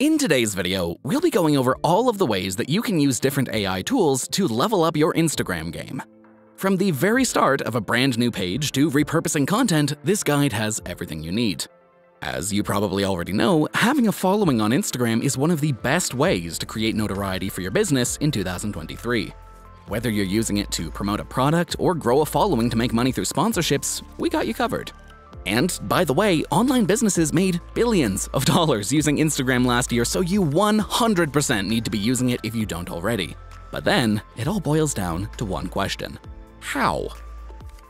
In today's video, we'll be going over all of the ways that you can use different AI tools to level up your Instagram game. From the very start of a brand new page to repurposing content, this guide has everything you need. As you probably already know, having a following on Instagram is one of the best ways to create notoriety for your business in 2023. Whether you're using it to promote a product or grow a following to make money through sponsorships, we got you covered. And by the way, online businesses made billions of dollars using Instagram last year, so you 100% need to be using it if you don't already. But then, it all boils down to one question. How?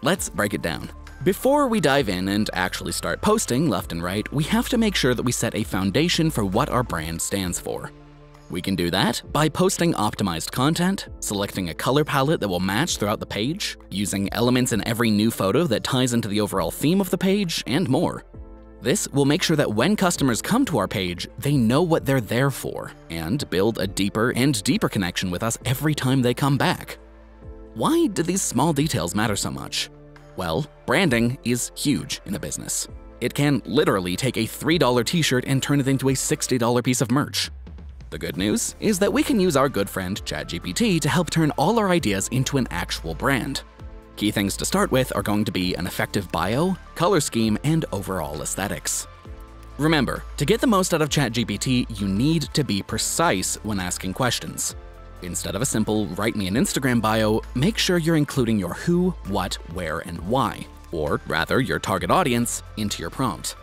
Let's break it down. Before we dive in and actually start posting left and right, we have to make sure that we set a foundation for what our brand stands for. We can do that by posting optimized content, selecting a color palette that will match throughout the page, using elements in every new photo that ties into the overall theme of the page, and more. This will make sure that when customers come to our page, they know what they're there for, and build a deeper and deeper connection with us every time they come back. Why do these small details matter so much? Well, branding is huge in the business. It can literally take a $3 t-shirt and turn it into a $60 piece of merch. The good news is that we can use our good friend ChatGPT to help turn all our ideas into an actual brand. Key things to start with are going to be an effective bio, color scheme, and overall aesthetics. Remember, to get the most out of ChatGPT, you need to be precise when asking questions. Instead of a simple, "Write me an Instagram bio," make sure you're including your who, what, where, and why, or rather your target audience, into your prompt.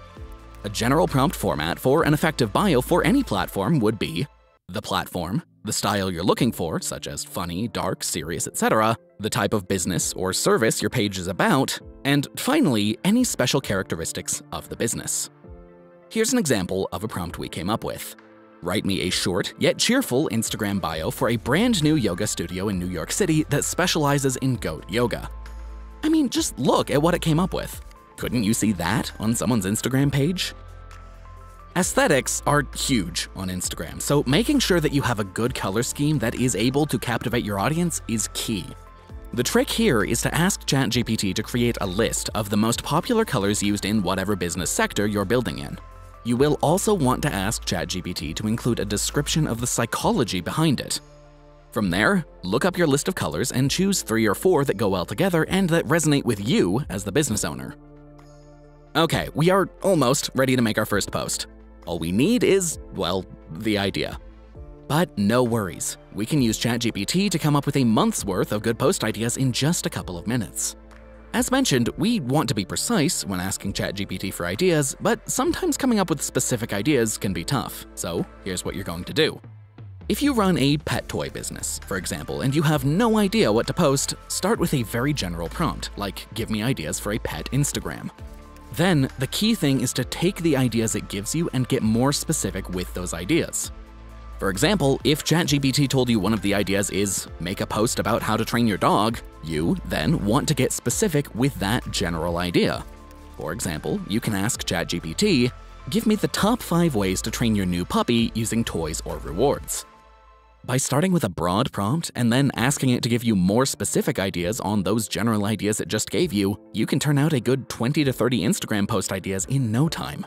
A general prompt format for an effective bio for any platform would be: the platform, the style you're looking for, such as funny, dark, serious, etc., the type of business or service your page is about, and finally, any special characteristics of the business. Here's an example of a prompt we came up with. "Write me a short yet cheerful Instagram bio for a brand new yoga studio in New York City that specializes in goat yoga." I mean, just look at what it came up with. Couldn't you see that on someone's Instagram page? Aesthetics are huge on Instagram, so making sure that you have a good color scheme that is able to captivate your audience is key. The trick here is to ask ChatGPT to create a list of the most popular colors used in whatever business sector you're building in. You will also want to ask ChatGPT to include a description of the psychology behind it. From there, look up your list of colors and choose 3 or 4 that go well together and that resonate with you as the business owner. Okay, we are almost ready to make our first post. All we need is, well, the idea. But no worries, we can use ChatGPT to come up with a month's worth of good post ideas in just a couple of minutes. As mentioned, we want to be precise when asking ChatGPT for ideas, but sometimes coming up with specific ideas can be tough, so here's what you're going to do. If you run a pet toy business, for example, and you have no idea what to post, start with a very general prompt, like "Give me ideas for a pet Instagram." Then, the key thing is to take the ideas it gives you and get more specific with those ideas. For example, if ChatGPT told you one of the ideas is "make a post about how to train your dog," you then want to get specific with that general idea. For example, you can ask ChatGPT, "Give me the top 5 ways to train your new puppy using toys or rewards." By starting with a broad prompt and then asking it to give you more specific ideas on those general ideas it just gave you, you can turn out a good 20 to 30 Instagram post ideas in no time.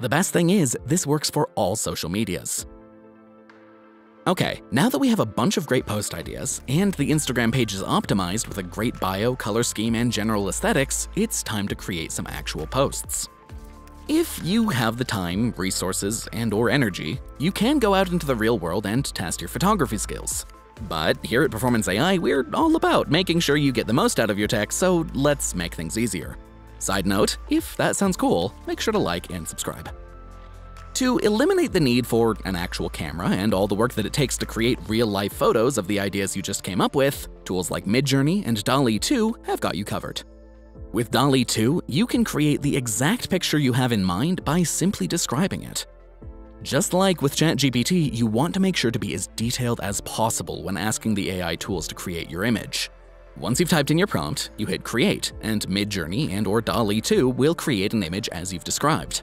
The best thing is, this works for all social medias. Okay, now that we have a bunch of great post ideas, and the Instagram page is optimized with a great bio, color scheme, and general aesthetics, it's time to create some actual posts. If you have the time, resources, and/or energy, you can go out into the real world and test your photography skills. But here at Performance AI, we're all about making sure you get the most out of your tech, so let's make things easier. Side note, if that sounds cool, make sure to like and subscribe. To eliminate the need for an actual camera and all the work that it takes to create real-life photos of the ideas you just came up with, tools like Midjourney and DALL-E 2 have got you covered. With DALL-E 2, you can create the exact picture you have in mind by simply describing it. Just like with ChatGPT, you want to make sure to be as detailed as possible when asking the AI tools to create your image. Once you've typed in your prompt, you hit Create, and Midjourney and/or DALL-E 2 will create an image as you've described.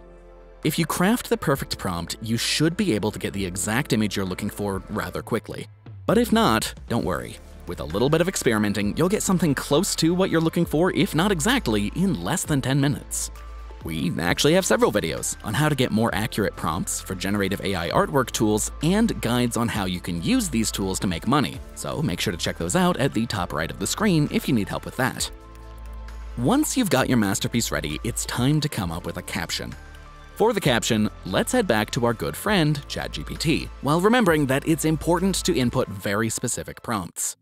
If you craft the perfect prompt, you should be able to get the exact image you're looking for rather quickly. But if not, don't worry. With a little bit of experimenting, you'll get something close to what you're looking for, if not exactly, in less than 10 minutes. We actually have several videos on how to get more accurate prompts for generative AI artwork tools and guides on how you can use these tools to make money, so make sure to check those out at the top right of the screen if you need help with that. Once you've got your masterpiece ready, it's time to come up with a caption. For the caption, let's head back to our good friend, ChatGPT, while remembering that it's important to input very specific prompts.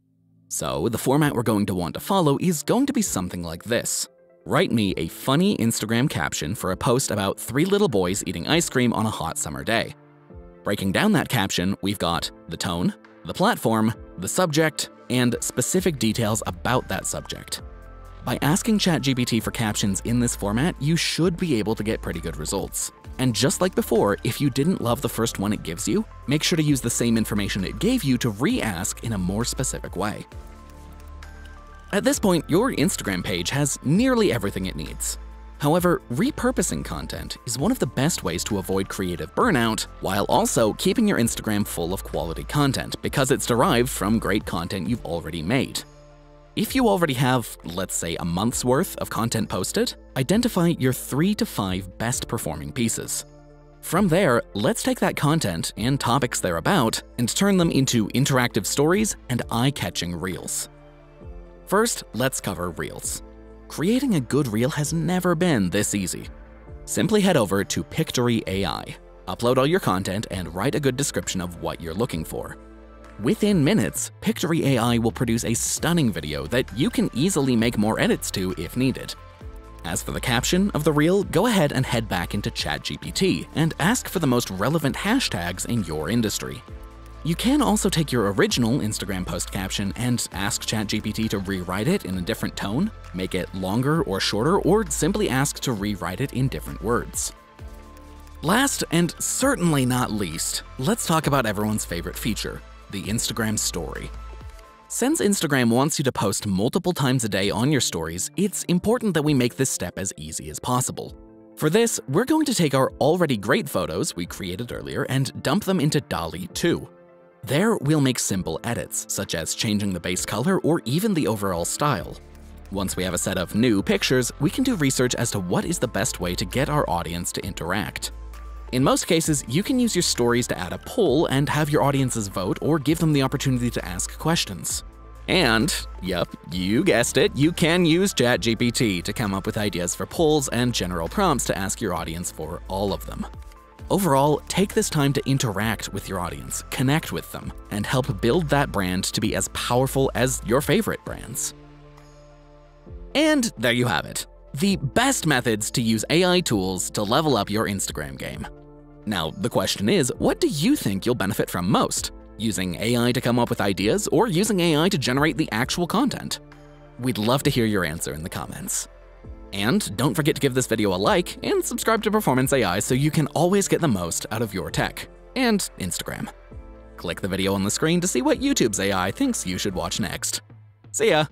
So the format we're going to want to follow is going to be something like this. Write me a funny Instagram caption for a post about 3 little boys eating ice cream on a hot summer day. Breaking down that caption, we've got the tone, the platform, the subject, and specific details about that subject. By asking ChatGPT for captions in this format, you should be able to get pretty good results. And just like before, if you didn't love the first one it gives you, make sure to use the same information it gave you to re-ask in a more specific way. At this point, your Instagram page has nearly everything it needs. However, repurposing content is one of the best ways to avoid creative burnout while also keeping your Instagram full of quality content because it's derived from great content you've already made. If you already have, let's say, a month's worth of content posted, identify your 3 to 5 best performing pieces. From there, let's take that content and topics they're about and turn them into interactive stories and eye-catching reels. First, let's cover reels. Creating a good reel has never been this easy. Simply head over to Pictory AI, upload all your content, and write a good description of what you're looking for. Within minutes, Pictory AI will produce a stunning video that you can easily make more edits to if needed. As for the caption of the reel, go ahead and head back into ChatGPT and ask for the most relevant hashtags in your industry. You can also take your original Instagram post caption and ask ChatGPT to rewrite it in a different tone, make it longer or shorter, or simply ask to rewrite it in different words. Last and certainly not least, let's talk about everyone's favorite feature, the Instagram story. Since Instagram wants you to post multiple times a day on your stories, it's important that we make this step as easy as possible. For this, we're going to take our already great photos we created earlier and dump them into DALL-E 2. There, we'll make simple edits, such as changing the base color or even the overall style. Once we have a set of new pictures, we can do research as to what is the best way to get our audience to interact. In most cases, you can use your stories to add a poll and have your audiences vote or give them the opportunity to ask questions. And, yep, you guessed it, you can use ChatGPT to come up with ideas for polls and general prompts to ask your audience for all of them. Overall, take this time to interact with your audience, connect with them, and help build that brand to be as powerful as your favorite brands. And there you have it. The best methods to use AI tools to level up your Instagram game. Now, the question is, what do you think you'll benefit from most? Using AI to come up with ideas or using AI to generate the actual content? We'd love to hear your answer in the comments. And don't forget to give this video a like and subscribe to Performance AI so you can always get the most out of your tech and Instagram. Click the video on the screen to see what YouTube's AI thinks you should watch next. See ya!